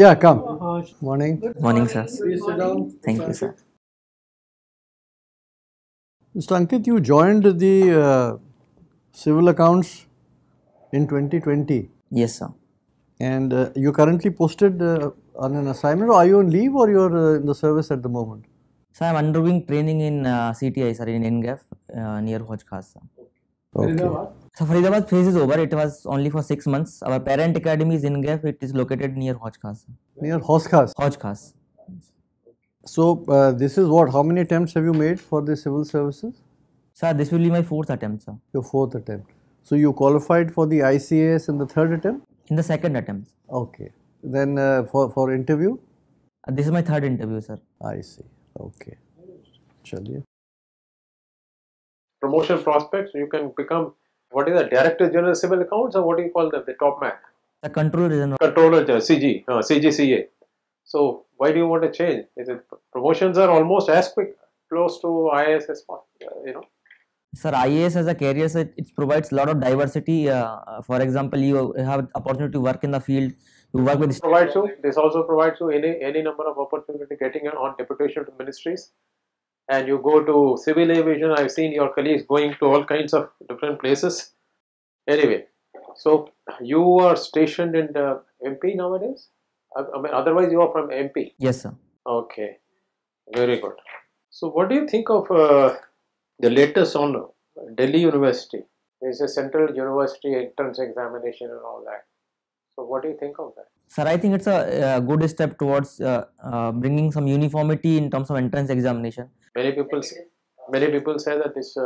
Yeah, come. Morning. Morning, sir. Please sit down. Thank you, sir. Mr. Ankit, you joined the civil accounts in 2020. Yes, sir. And you currently posted on an assignment, or are you on leave, or you are in the service at the moment? Sir, I am undergoing training in CTI, sir, in NGAF near Hauz Khas, sir. Okay. So, Faridabad phase is over. It was only for 6 months. Our parent academy is in NGAF. It is located near Hauz Khas. Near Hauz Khas? Hauz Khas. So, this is what? How many attempts have you made for the civil services? Sir, this will be my fourth attempt, sir. Your fourth attempt. So, you qualified for the ICAS in the third attempt? In the second attempt. Okay. Then for interview? This is my third interview, sir. I see. Okay. Chaliye. Promotion prospects, you can become, what is the Director General Civil Accounts, or what do you call them, the top man? The Controller General. Controller General, CG, CGCA. So, why do you want to change? Is it, promotions are almost as quick, close to IAS as possible, you know. Sir, IAS as a career, sir, it provides a lot of diversity. For example, you have opportunity to work in the field, you work with... This also provides you any number of opportunity getting on deputation to ministries. And you go to civil aviation, I've seen your colleagues going to all kinds of different places. Anyway, so you are stationed in the MP nowadays? I mean, otherwise you are from MP? Yes, sir. Okay, very good. So what do you think of the latest on Delhi University? There is a central university entrance examination and all that. So what do you think of that? Sir, I think it's a good step towards bringing some uniformity in terms of entrance examination. Many people say that this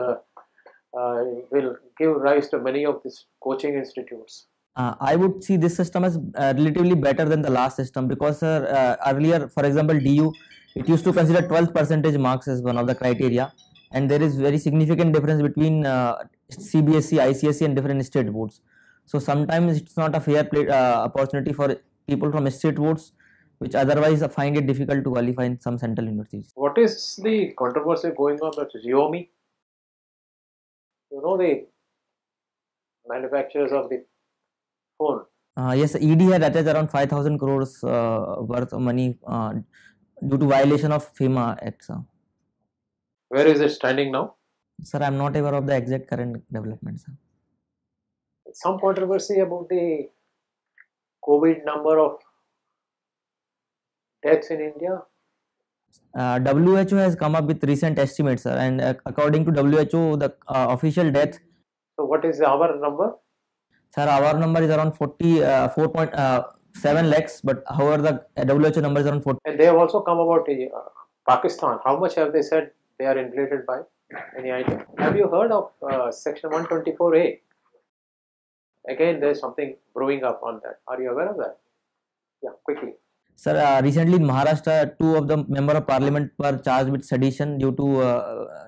will give rise to many of these coaching institutes. I would see this system as relatively better than the last system, because earlier, for example, DU, it used to consider 12% marks as one of the criteria, and there is very significant difference between CBSE, ICSE and different state boards. So sometimes it's not a fair play, opportunity for people from state boards, which otherwise find it difficult to qualify in some central universities. What is the controversy going on with Xiaomi? You know, the manufacturers of the phone. Yes, ED had attached around 5,000 crores worth of money due to violation of FEMA Act. Sir. Where is it standing now? Sir, I am not aware of the exact current development, sir. Some controversy about the COVID number of deaths in India. WHO has come up with recent estimates, sir, and according to WHO, the official death. So, what is our number? Sir, our number is around 4.7 lakhs, but however, the WHO number is around 40. And they have also come about Pakistan. How much have they said they are inflated by? Any idea? Have you heard of Section 124A? Again, there is something brewing up on that. Are you aware of that? Yeah, quickly. Sir, recently in Maharashtra, 2 of the members of parliament were charged with sedition due to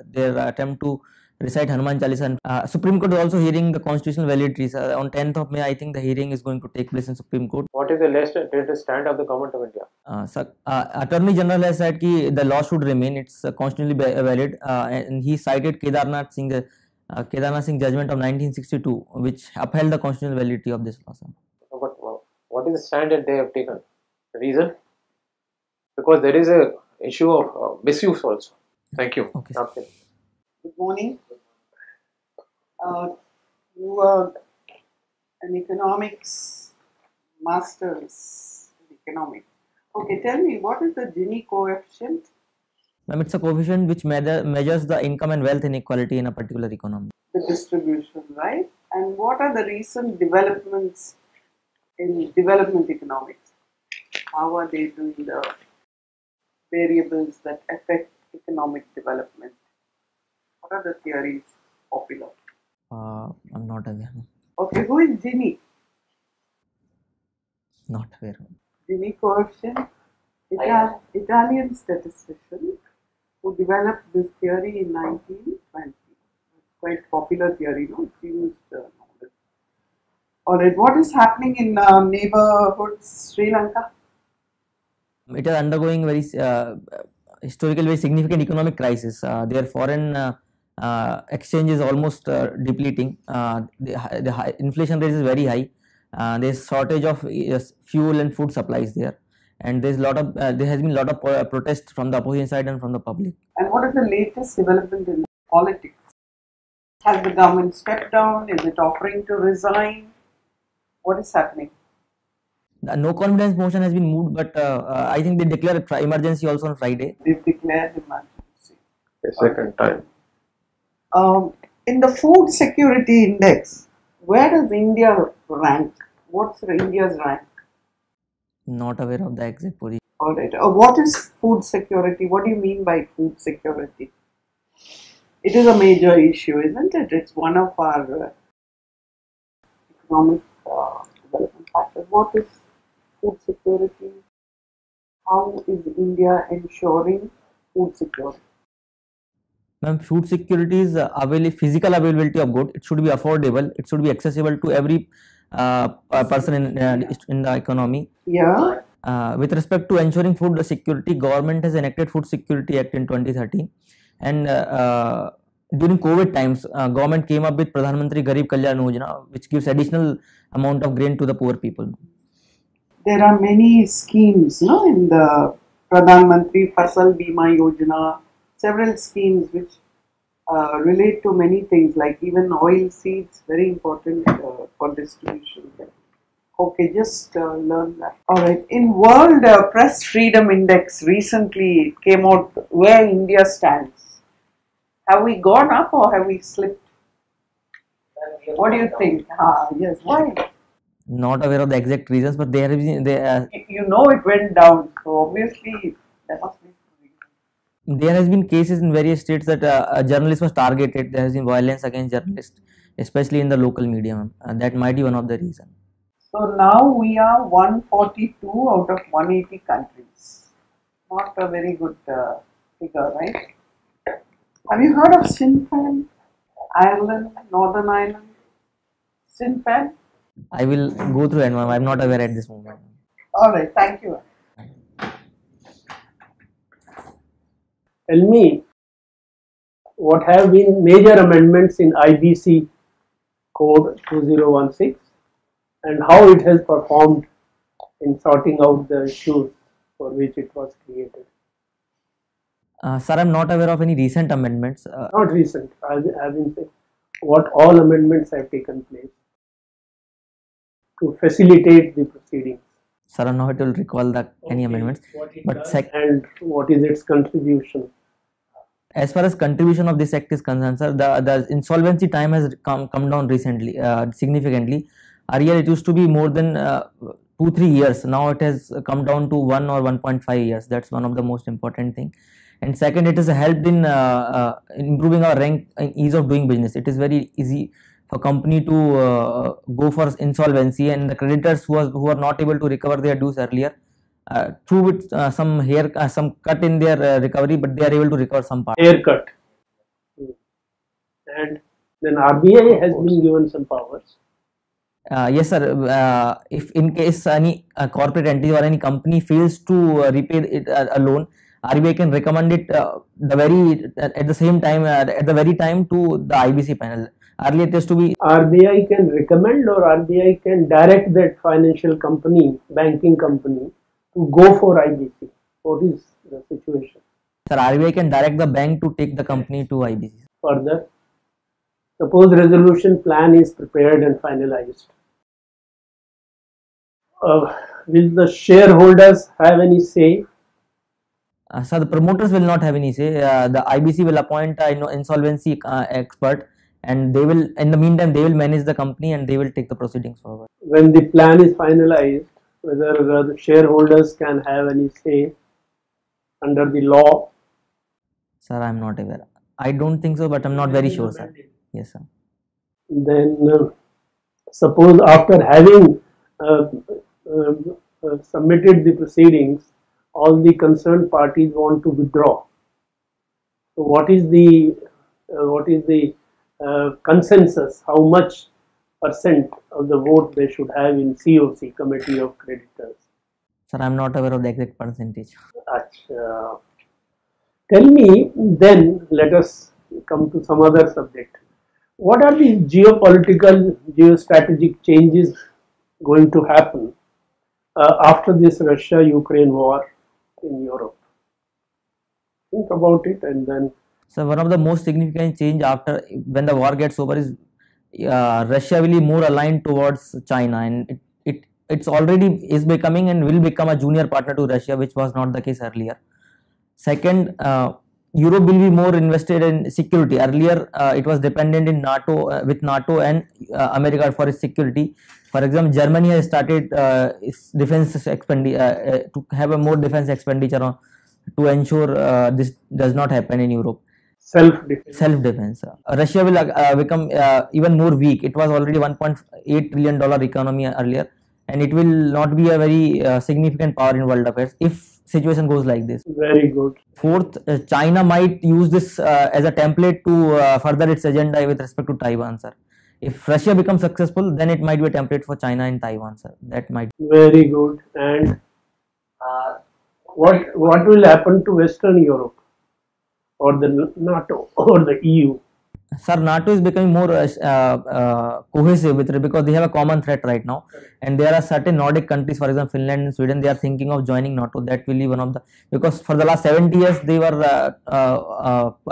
their attempt to recite Hanuman Chalisa. Supreme Court is also hearing the constitutional validity. Sir. On 10th of May, I think the hearing is going to take place in Supreme Court. What is the latest stand of the government of India? Sir, Attorney General has said that the law should remain. It's constitutionally valid, and he cited Kedarnath Singh. Kedarnath Singh judgment of 1962, which upheld the constitutional validity of this law. But what is the stand that they have taken? The reason? Because there is an issue of misuse also. Thank you. Okay, okay. Good morning. You are an economics master's in economics. Okay, tell me, what is the Gini coefficient? Ma'am, it's a coefficient which measures the income and wealth inequality in a particular economy. The distribution, right? And what are the recent developments in development economics? How are they doing the variables that affect economic development? What are the theories popular? I'm not aware. Okay, who is Gini? Not aware. Gini coefficient, Italian statistician, who developed this theory in 1920. Quite popular theory, no? It's used nowadays. Alright, what is happening in neighbourhoods, Sri Lanka? It is undergoing very historically very significant economic crisis. Their foreign exchange is almost depleting. The inflation rate is very high. There is shortage of fuel and food supplies there. and there's lot of there has been a lot of protest from the opposition side and from the public. And what is the latest development in politics? Has the government stepped down? Is it offering to resign? What is happening? The no confidence motion has been moved, but I think they declared emergency also on Friday. They declared emergency. A second time. In the food security index, where does India rank? What's India's rank? Not aware of the exact position. All right. What is food security? What do you mean by food security? It is a major issue, isn't it? It's one of our economic development factors. What is food security? How is India ensuring food security? Ma'am, food security is physical availability of goods. It should be affordable. It should be accessible to every person in the economy. Yeah. With respect to ensuring food security, government has enacted Food Security Act in 2013, and during COVID times, government came up with Pradhan Mantri Garib Kalyan Yojana, which gives additional amount of grain to the poor people. There are many schemes, no, in the Pradhan Mantri Fasal Bima Yojana. Several schemes which relate to many things, like even oil seeds, very important for distribution. Okay, just learn that. Alright, in World Press Freedom Index, recently it came out where India stands. Have we gone up or have we slipped? What do you think? Ah, yes, why? Not aware of the exact reasons, but there is... You know it went down, so obviously there must be. There has been cases in various states that a journalist was targeted. There has been violence against journalists, especially in the local media. That might be one of the reasons. So now we are 142 out of 180 countries. Not a very good figure, right? Have you heard of Sinn Féin? Ireland, Northern Ireland? Sinn Féin? I will go through and I am not aware at this moment. Alright, thank you. Tell me, what have been major amendments in IBC Code 2016 and how it has performed in sorting out the issues for which it was created? Sir, I am not aware of any recent amendments. Not recent, I mean, what all amendments have taken place to facilitate the proceedings. Sir, I don't know recall any amendments, but and what is its contribution? As far as contribution of this act is concerned, sir, the insolvency time has come down recently, significantly. Earlier it used to be more than 2-3 years. Now it has come down to 1 or 1.5 years. That's one of the most important thing. And second, it has helped in improving our rank and ease of doing business. It is very easy for company to go for insolvency, and the creditors who are not able to recover their dues earlier, through with some cut in their recovery, but they are able to recover some part. Haircut. And then RBI has been given some powers. Yes, sir. If in case any corporate entity or any company fails to repay it, a loan, RBI can recommend it at the very time to the IBC panel. Earlier it has to be RBI can recommend, or RBI can direct that financial company, banking company, to go for IBC. What is the situation? Sir, RBI can direct the bank to take the company to IBC. Further, suppose resolution plan is prepared and finalized. Will the shareholders have any say? Sir, the promoters will not have any say. The IBC will appoint an insolvency expert. And they will, in the meantime, they will manage the company and they will take the proceedings forward. When the plan is finalized, whether the shareholders can have any say under the law? Sir, I am not aware. I don't think so, but I am not very sure, sir. Yes, sir. Then, suppose after having submitted the proceedings, all the concerned parties want to withdraw. So, what is the consensus, how much % of the vote they should have in COC, Committee of Creditors? Sir, I am not aware of the exact percentage. Achha. Tell me then, let us come to some other subject. What are the geopolitical, geostrategic changes going to happen after this Russia-Ukraine war in Europe. Think about it, and then. So one of the most significant change after when the war gets over is Russia will be more aligned towards China, and it's already is becoming and will become a junior partner to Russia, which was not the case earlier. Second, Europe will be more invested in security. Earlier, it was dependent in NATO with NATO and America for its security. For example, Germany has started its defense to have a more defense expenditure on, to ensure this does not happen in Europe. Self defense. Russia will become even more weak. It was already $1.8 trillion economy earlier, and it will not be a very significant power in world affairs if situation goes like this. Very good. Fourth, China might use this as a template to further its agenda with respect to Taiwan, sir. If Russia becomes successful, then it might be a template for China and Taiwan, sir. That might be. Very good. And what will happen to Western Europe or the NATO or the EU? Sir, NATO is becoming more cohesive with it because they have a common threat right now, and there are certain Nordic countries, for example, Finland and Sweden, they are thinking of joining NATO. That will be one of the, because for the last 70 years they were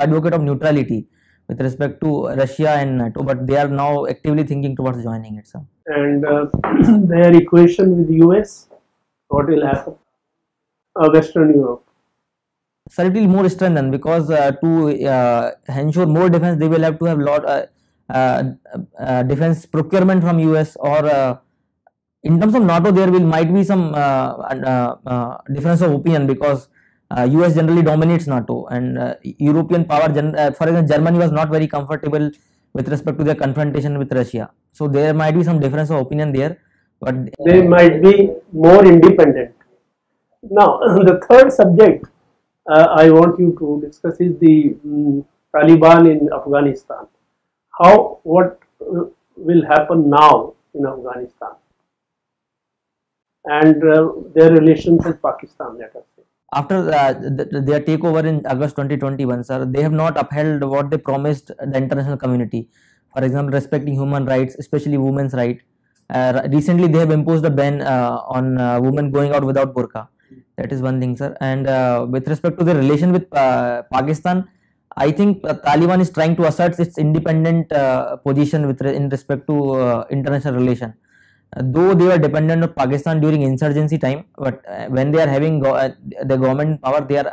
advocate of neutrality with respect to Russia and NATO, but they are now actively thinking towards joining it, sir. And their equation with US, what will happen? Western Europe. Sir, it will more strengthen because to ensure more defense, they will have to have lot defense procurement from US, or in terms of NATO, there will might be some difference of opinion because US generally dominates NATO, and European power, for example, Germany was not very comfortable with respect to their confrontation with Russia. So there might be some difference of opinion there, but they might be more independent. Now, the third subject I want you to discuss is the Taliban in Afghanistan. What will happen now in Afghanistan, and their relations with Pakistan, let us say. After their takeover in August 2021, sir, they have not upheld what they promised the international community. For example, respecting human rights, especially women's rights. Recently, they have imposed a ban on women going out without burqa. That is one thing, sir. And with respect to the relation with Pakistan, I think Taliban is trying to assert its independent position with respect to international relation. Though they were dependent on Pakistan during insurgency time, but when they are having the government power, they are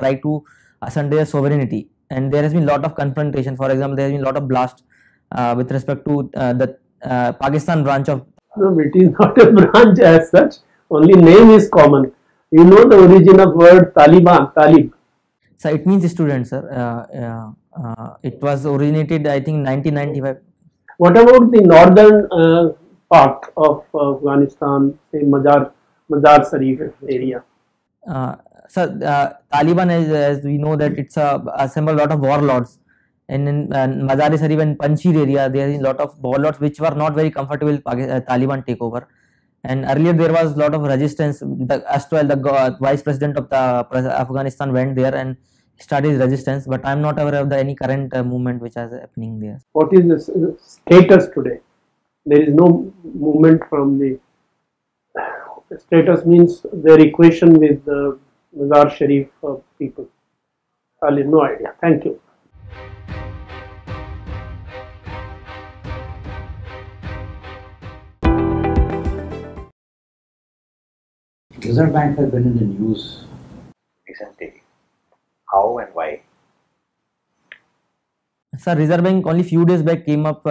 trying to assert their sovereignty. And there has been a lot of confrontation. For example, there has been a lot of blast with respect to the Pakistan branch of. No, it is not a branch as such. Only name is common. You know the origin of word Taliban, Talib. So it means student, sir. It was originated, I think, 1995. What about the northern part of Afghanistan, say Mazar Sharif area? Taliban, as we know, that it's assembled a lot of warlords. And in Mazar Sharif and Panjshir area, there is a lot of warlords which were not very comfortable with Taliban takeover. And earlier there was a lot of resistance. The vice president of Afghanistan went there and started resistance, but I am not aware of any current movement which is happening there. What is the status today? There is no movement from the status, means their equation with the Mazar Sharif people. I have no idea. Thank you. Reserve Bank has been in the news recently. How and why? Sir, Reserve Bank only few days back came up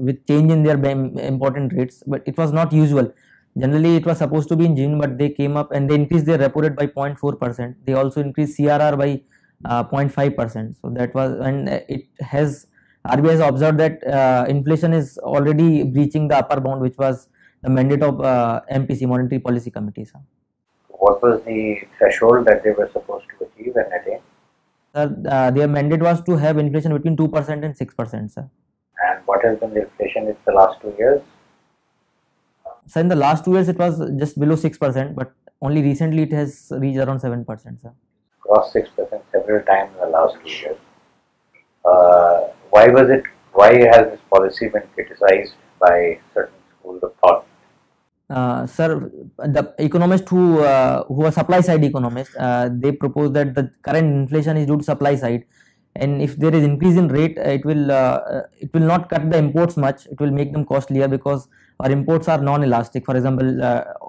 with change in their important rates, but it was not usual. Generally, it was supposed to be in June, but they came up and they increased their repo rate by 0.4%. They also increased CRR by 0.5%. So that was, and it has, RBI has observed that inflation is already breaching the upper bound, which was the mandate of MPC, Monetary Policy Committee, sir. What was the threshold that they were supposed to achieve and attain? Sir, their mandate was to have inflation between 2% and 6%, sir. And what has been the inflation in the last 2 years? Sir, in the last 2 years it was just below 6%, but only recently it has reached around 7%, sir. Crossed 6% several times in the last 2 years. Why has this policy been criticized by certain schools of thought? sir, the economists who are supply side economists, they propose that the current inflation is due to supply side, and if there is increase in rate, it will not cut the imports much. It will make them costlier because our imports are non-elastic. For example,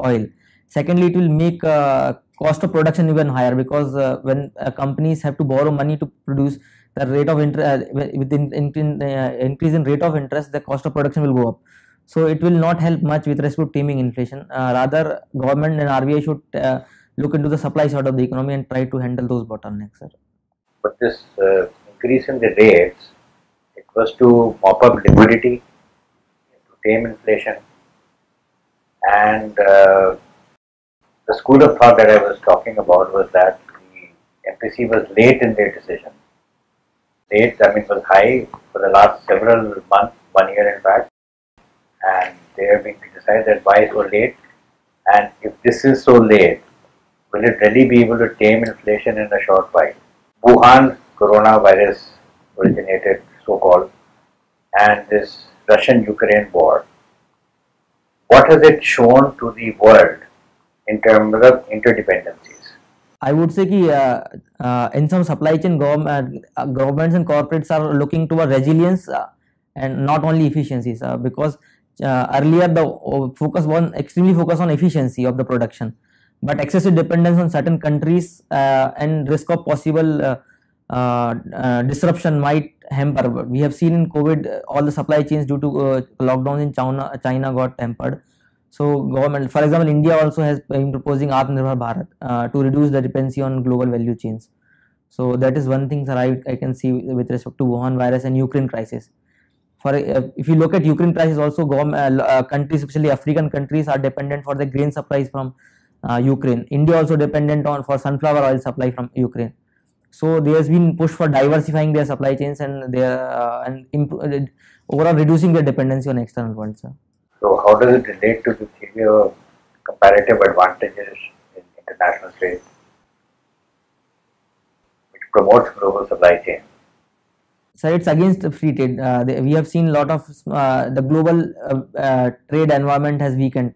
oil. Secondly, it will make cost of production even higher because when companies have to borrow money to produce, the rate of interest with increase in rate of interest, the cost of production will go up. So it will not help much with respect to taming inflation. Rather, government and RBI should look into the supply side of the economy and try to handle those bottlenecks, sir. But this increase in the rates, it was to mop up liquidity, to tame inflation, and the school of thought that I was talking about was that the MPC was late in their decision. Late, I mean, was high for the last several months, 1 year in fact, and they have been criticized that why so late, and if this is so late, will it really be able to tame inflation in a short while? Wuhan coronavirus originated, so-called, and this Russian-Ukraine war. What has it shown to the world in terms of interdependencies? I would say that in some supply chain, governments and corporates are looking toward resilience and not only efficiencies, because earlier the focus was extremely focused on efficiency of the production. But excessive dependence on certain countries and risk of possible disruption might hamper. We have seen in COVID all the supply chains due to lockdowns in China got hampered. So government, for example, India also has been proposing Atmanirbhar Bharat to reduce the dependency on global value chains. So that is one thing that I can see with respect to Wuhan virus and Ukraine crisis. For if you look at Ukraine crisis also, countries, especially African countries, are dependent for the grain supplies from Ukraine. India also dependent on for sunflower oil supply from Ukraine. So there has been push for diversifying their supply chains and their overall reducing their dependency on external world, sir. So how does it relate to the theory of comparative advantages in international trade, which promotes global supply chain? Sir, it's against free trade. We have seen a lot of the global trade environment has weakened.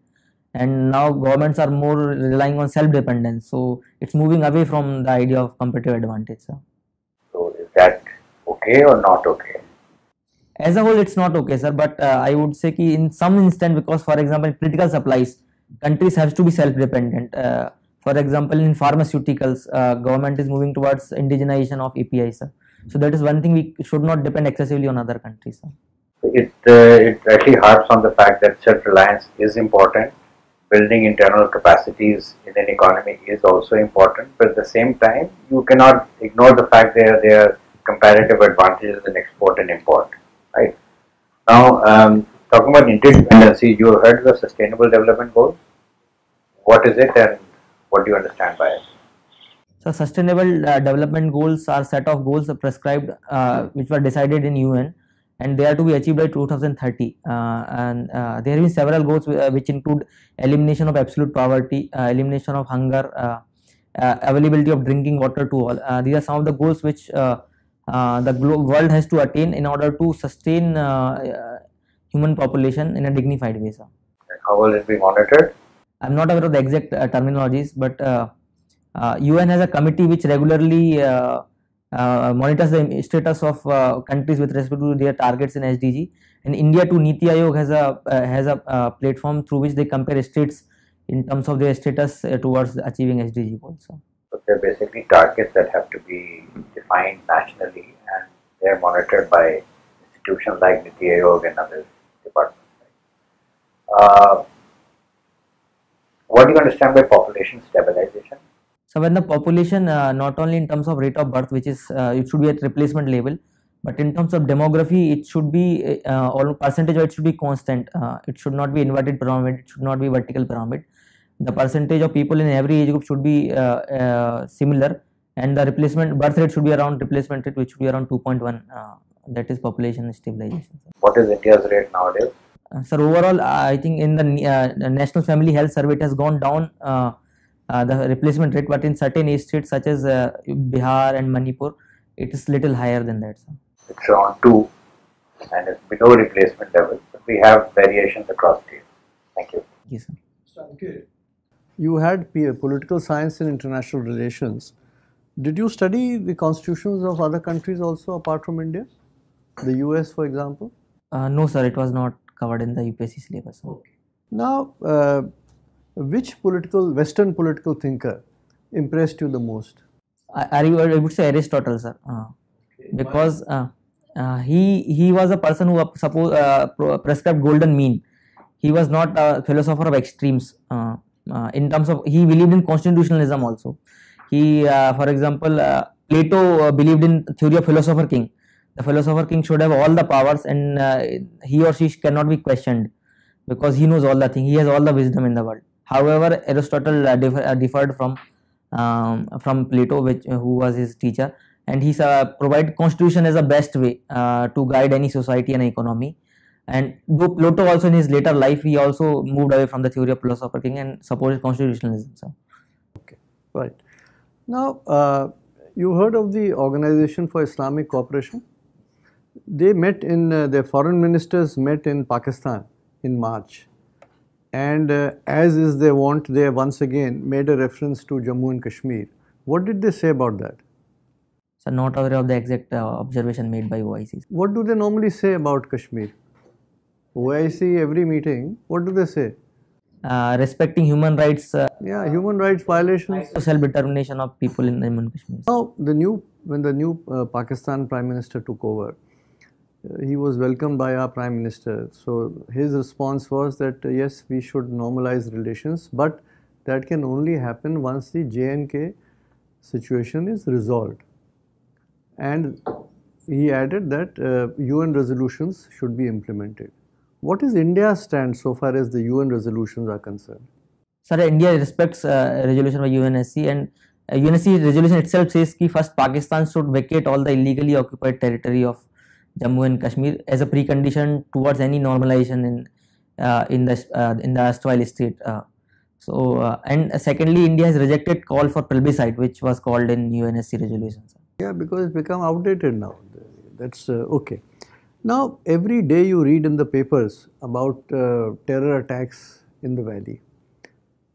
And now governments are more relying on self-dependence, so it's moving away from the idea of competitive advantage, sir. So is that okay or not okay? As a whole, it's not okay, sir. But I would say ki in some instance, because for example, critical supplies, countries have to be self-dependent. For example, in pharmaceuticals, government is moving towards indigenization of API, sir. So that is one thing, we should not depend excessively on other countries, sir. It actually harps on the fact that self-reliance is important. Building internal capacities in an economy is also important, but at the same time, you cannot ignore the fact there are comparative advantages in export and import, right? Now, talking about interdependency, you have heard of the Sustainable Development Goals. What is it and what do you understand by it? So, Sustainable Development Goals are set of goals prescribed, which were decided in UN. And they are to be achieved by 2030, and there have been several goals which include elimination of absolute poverty, elimination of hunger, availability of drinking water to all. These are some of the goals which the world has to attain in order to sustain human population in a dignified way, sir. How will it be monitored? I am not aware of the exact terminologies, but UN has a committee which regularly monitors the status of countries with respect to their targets in SDG. And India too, Niti Aayog has a platform through which they compare states in terms of their status towards achieving SDG goals. So they're basically targets that have to be defined nationally, and they're monitored by institutions like Niti Aayog and other departments. What do you understand by population stabilization? So when the population, not only in terms of rate of birth, which is it should be at replacement level, but in terms of demography, it should be or percentage, it should be constant. It should not be inverted pyramid. It should not be vertical pyramid. The percentage of people in every age group should be similar, and the replacement birth rate should be around replacement rate, which should be around 2.1. That is population stabilization. What is India's rate nowadays? Sir, overall, I think in the National Family Health Survey, it has gone down. The replacement rate, but in certain age states such as Bihar and Manipur, it is little higher than that, sir. It's around 2 and it's below replacement level, but we have variations across states. Thank you. Yes, sir. Sanket. You had political science and international relations. Did you study the constitutions of other countries also apart from India? The US, for example? No, sir. It was not covered in the UPSC syllabus. Okay. Now, which Western political thinker impressed you the most? I would say Aristotle, sir. Okay. Because he was a person who prescribed golden mean. He was not a philosopher of extremes. In terms of, he believed in constitutionalism also. He, for example, Plato believed in theory of philosopher king. The philosopher king should have all the powers, and he or she cannot be questioned because he knows all the things. He has all the wisdom in the world. However, Aristotle differed from Plato, who was his teacher, and he provided constitution as the best way to guide any society and economy. And though Plato also in his later life, he also moved away from the theory of philosopher king and supported constitutionalism. So. Okay, right. Now, you heard of the Organization for Islamic Cooperation? They met their foreign ministers met in Pakistan in March, and as is their wont, they once again made a reference to Jammu and Kashmir. What did they say about that? So, not aware of the exact observation made by OIC. What do they normally say about Kashmir? OIC every meeting, what do they say? Respecting human rights. Human rights violations. Self-determination of people in Jammu and Kashmir. Now, when the new Pakistan Prime Minister took over, he was welcomed by our Prime Minister. So his response was that yes, we should normalize relations, but that can only happen once the J&K situation is resolved. And he added that UN resolutions should be implemented. What is India's stand so far as the UN resolutions are concerned? Sir, India respects resolution by UNSC, and UNSC resolution itself says that first Pakistan should vacate all the illegally occupied territory of Jammu and Kashmir as a precondition towards any normalization in the erstwhile state. And secondly, India has rejected call for plebiscite, which was called in UNSC resolution. Sir. Yeah, because it's become outdated now. That's okay. Now, every day you read in the papers about terror attacks in the valley.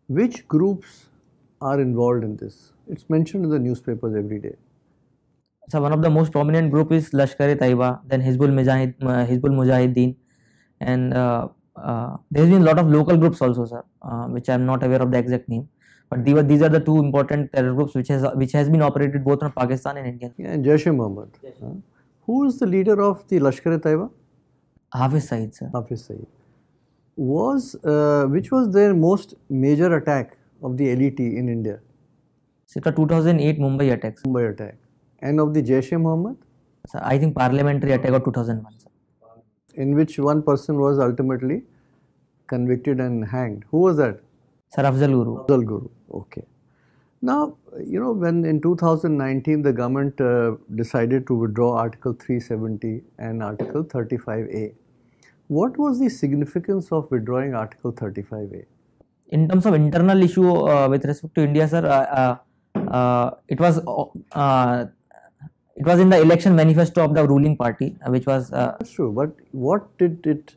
Which groups are involved in this? It's mentioned in the newspapers every day. So, one of the most prominent group is Lashkar-e-Taiba, then Hizbul Mujahideen, and there has been a lot of local groups also, sir, which I am not aware of the exact name. But these are the two important terror groups which has been operated both from Pakistan and India. Yeah, and Jaish-e-Mohammed. Yes. Who is the leader of the Lashkar-e-Taiba? Aafis Saeed, sir. Aafis Saeed. Which was their most major attack of the LET in India? So, the 2008 Mumbai attacks. Mumbai attack. And of the Jaish-e-Mohammed? Sir, I think parliamentary attack of 2001, sir. In which one person was ultimately convicted and hanged. Who was that? Sir, Afzal Guru. Okay. Now, you know, when in 2019 the government decided to withdraw Article 370 and Article 35A, what was the significance of withdrawing Article 35A? In terms of internal issue with respect to India, sir, it was in the election manifesto of the ruling party, which was. That's true, but what did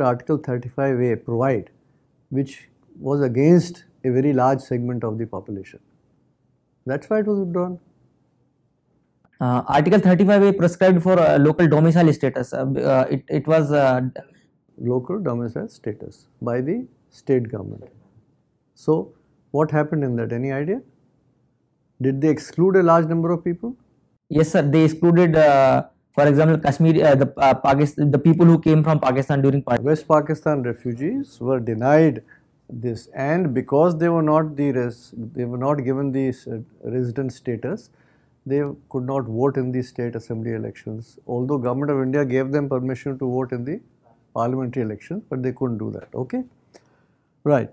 Article 35A provide, which was against a very large segment of the population? That's why it was withdrawn. Article 35A prescribed for local domicile status. Local domicile status by the state government. So, what happened in that? Any idea? Did they exclude a large number of people? Yes, sir. They excluded, for example, Kashmir, the people who came from Pakistan during Pakistan. West Pakistan refugees were denied this, and because they were not given the resident status, they could not vote in the state assembly elections, although Government of India gave them permission to vote in the parliamentary elections, but they couldn't do that. Okay, right.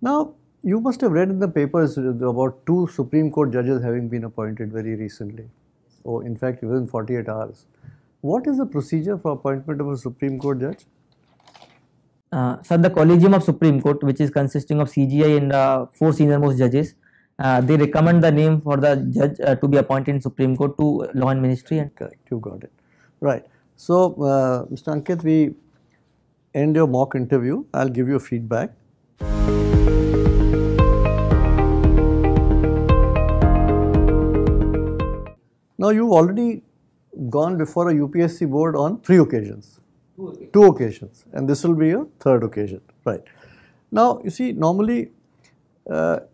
Now, you must have read in the papers about two Supreme Court judges having been appointed very recently, or in fact within 48 hours. What is the procedure for appointment of a Supreme Court judge? So the Collegium of Supreme Court, which is consisting of CGI and 4 senior most judges, they recommend the name for the judge to be appointed in Supreme Court to Law and Ministry. And correct, you got it. Right. So, Mr. Sanket, we end your mock interview. I'll give you feedback. Now you've already gone before a UPSC board on three occasions. Two occasions, and this will be a third occasion, right. Now you see, normally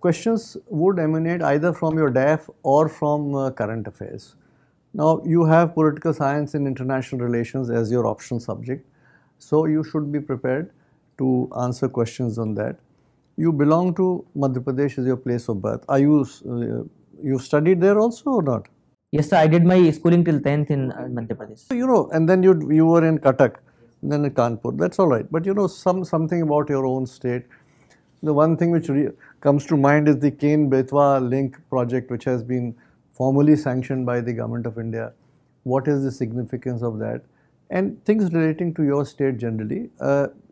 questions would emanate either from your DAF or from current affairs. Now you have political science and international relations as your option subject, so you should be prepared to answer questions on that. You belong to Madhya Pradesh as your place of birth. Are you, you studied there also or not? Yes sir, I did my schooling till 10th in Madhya Pradesh. So, you know, and then you were in Cuttack, then in Kanpur, that's alright. But you know, something about your own state. The one thing which comes to mind is the Ken-Betwa link project, which has been formally sanctioned by the Government of India. What is the significance of that? And things relating to your state generally,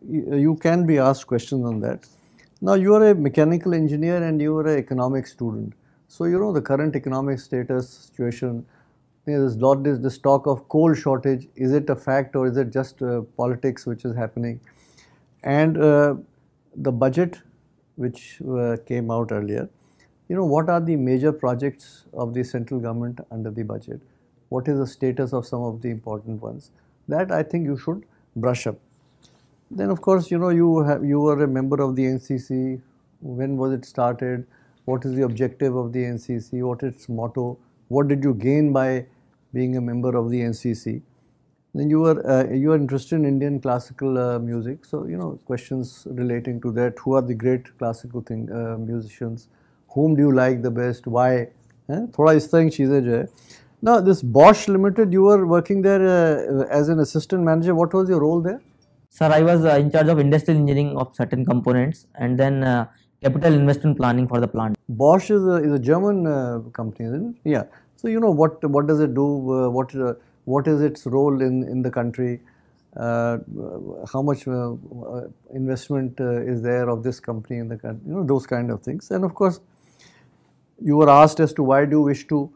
you can be asked questions on that. Now you are a mechanical engineer and you are an economics student. So you know the current economic status situation, you know, this talk of coal shortage, is it a fact or is it just politics which is happening? And the budget which came out earlier, you know, what are the major projects of the central government under the budget? What is the status of some of the important ones? That I think you should brush up. Then of course, you know, you were a member of the NCC, when was it started? What is the objective of the NCC? What is its motto? What did you gain by being a member of the NCC? Then you are interested in Indian classical music, so you know questions relating to that. Who are the great classical musicians? Whom do you like the best? Why? Thoda is tarah ki cheeze jo hai. Now this Bosch Limited, you were working there as an assistant manager. What was your role there? Sir, I was in charge of industrial engineering of certain components, and then capital investment planning for the plant. Bosch is a German company, isn't it? Yeah. So you know what does it do? What is its role in the country? How much investment is there of this company in the country? You know, those kind of things. And of course, you were asked as to why do you wish to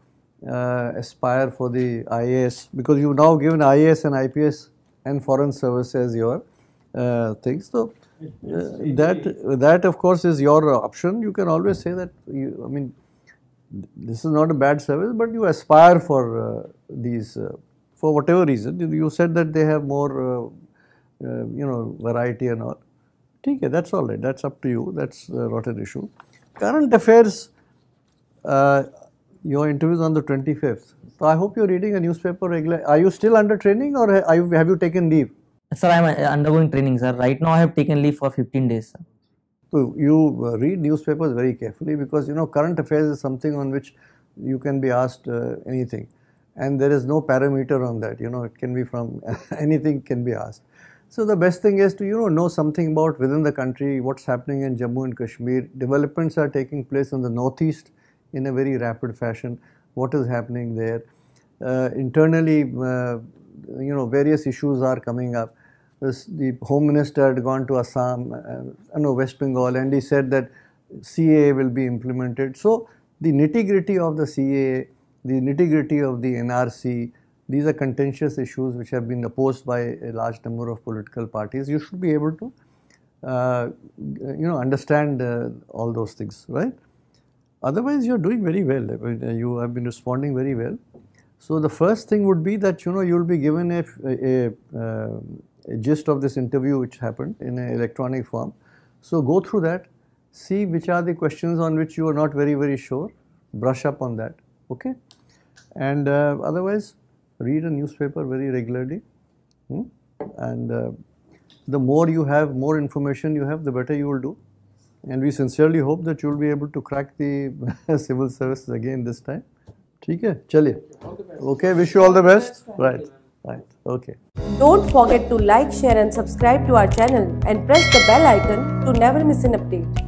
aspire for the IAS, because you have now given IAS and IPS and foreign service as your things. So that of course is your option. You can always say that you, I mean, this is not a bad service, but you aspire for these for whatever reason. You said that they have more you know, variety and all. Okay, that's all right, that's up to you, that's not an issue. Current affairs, your interview is on the 25th, so I hope you are reading a newspaper regularly. Are you still under training or have you taken leave? Sir, I am undergoing training, sir. Right now I have taken leave for 15 days, sir. So you read newspapers very carefully, because you know current affairs is something on which you can be asked anything, and there is no parameter on that. You know, it can be from anything can be asked. So the best thing is to, you know something about within the country, what's happening in Jammu and Kashmir. Developments are taking place in the northeast in a very rapid fashion. What is happening there? Internally, you know, various issues are coming up. The Home Minister had gone to Assam, no, West Bengal, and he said that CAA will be implemented. So the nitty-gritty of the CAA, the nitty-gritty of the NRC, these are contentious issues which have been opposed by a large number of political parties. You should be able to, you know, understand all those things, right? Otherwise, you are doing very well. You have been responding very well. So the first thing would be that, you know, you will be given a gist of this interview which happened in an electronic form. So go through that, see which are the questions on which you are not very sure, brush up on that, okay? And otherwise, read a newspaper very regularly, and the more you have, more information you have, the better you will do. And we sincerely hope that you will be able to crack the civil services again this time. Okay, chaliye. Okay, wish you all the best. Right, right, okay. Don't forget to like, share and subscribe to our channel and press the bell icon to never miss an update.